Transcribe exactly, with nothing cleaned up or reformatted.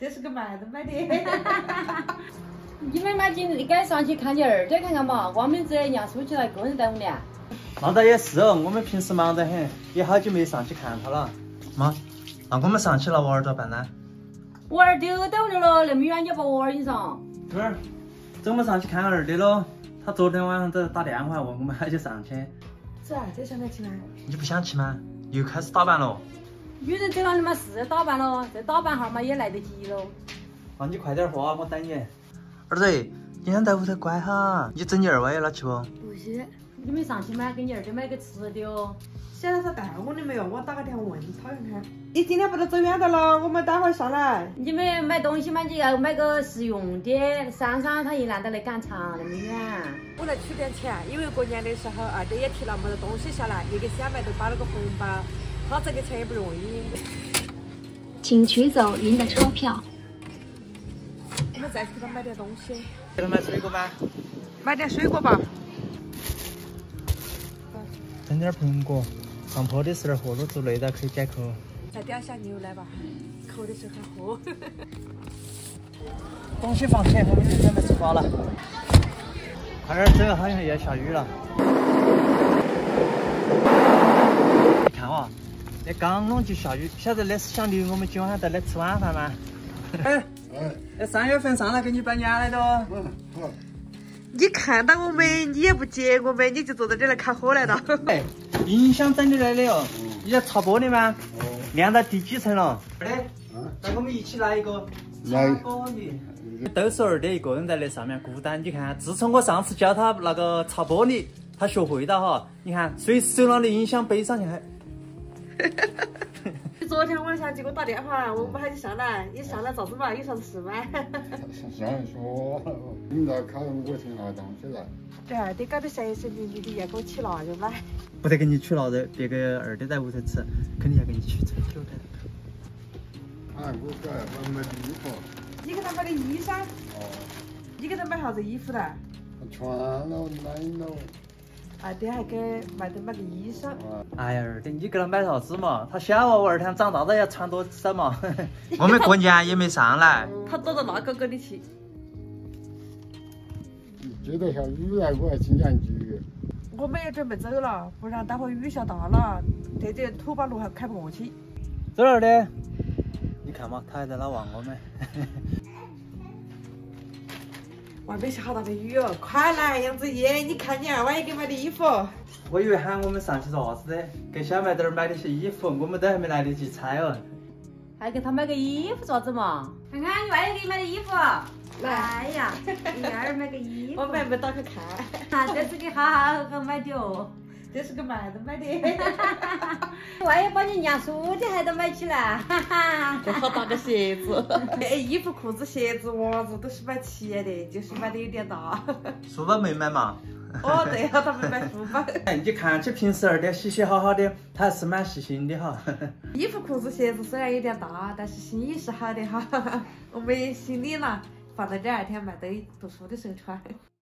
这是个馒头买的。你们买紧，赶上去看去二姐看看嘛。我们这让书记来个人带我们。忙得也是哦，我们平时忙得很，也好久没上去看他了。妈，那我们上去了，娃儿咋办呢？娃儿丢到那了，那么远就把娃儿引上。对儿，走，我们上去看二姐喽。他昨天晚上在打电话问我们喊去上去。是啊，这想不想去呢？你不想去吗？又开始打扮了。 女人走了的嘛是打扮了，再打扮下嘛也来得及喽。那你快点花，我等你。二姐，今天在屋头乖哈，你整你二娃也拿去不？不是，你们上去买给你二姐买个吃的哦。晓得他带我的没有？我打个电话问他看看。你今天不能走远的了，我们待会儿上来。你们买东西嘛，你要买个实用的。珊珊她一难得来赶场那么远，我来取点钱，因为过年的时候二姐也提了没得东西下来，一个小妹都包了个红包。 他这个钱也不容易。请取走您的钞票。我们再去给他买点东西。给他买水果吧。买点水果吧。整点苹果，上坡的时候喝了之类的可以解渴。再点下牛奶吧，渴的时候还喝。东西放起，我们就准备出发了。快点走，好像要下雨了。你看哇。 那刚弄就下雨，不晓得那是想留我们今晚在那吃晚饭吗？哎，那三月份上来给你拜年来的哦。你看到我们，你也不接我们，你就坐在这来看火来了。哎，音响整理来的哦，你要插播的吗？哦。连到第几层了？哎，那我们一起来一个。来。都是二的一个人在那上面孤单，你看，自从我上次教他那个插播的，他学会了哈。你看，随手拿的音响背上去还。 昨天晚上给我打电话，我们喊你上来，你上来咋子嘛？你上吃吗？上说，你来看我去拿东西来。这二弟搞得神神秘秘的，要给我取腊肉吗？不得给你取腊肉，别个二弟在屋头吃，肯定要给你取春酒的。哎，我给他买的衣服。你给他买的衣裳？哦。你给他买啥子衣服啦？穿了，买了。 二爹还给买的买个衣裳。哎呀，二爹，你给他买啥子嘛？他小娃娃，二天长大了要穿多少嘛？我们过年也没上来。他躲到那个个里去。接到下雨了，我还请两句。我们也准备走了，不然待会雨下大了，这点土巴路还开不过去。走了，二爹。你看嘛，他还在那望我们。外面下好大的雨哦！快来，杨子怡，你看你二娃也给买的衣服。我以为喊我们上去做啥子的，给小妹这儿买的些衣服，我们都还没来得及猜哦。还给她买个衣服啥子嘛？看看你外甥给你买的衣服。来呀，给二买个衣服。我们还没打开看。啊，这是给哈哈买的哦，这是给馒头买的。万一把你娘叔的还都买起来，哈哈。这好大个鞋子，哎，衣服、裤子、鞋子、袜子都是买齐的，就是买的有点大。书包没买嘛？哦，对呀、啊，他没买书包。哎，你看起平时二点嘻嘻哈哈的，他还是蛮细心的哈。衣服、裤子、鞋子虽然有点大，但是心意是好的哈。我们行李呢，放在这，二天买，等读书的时候穿。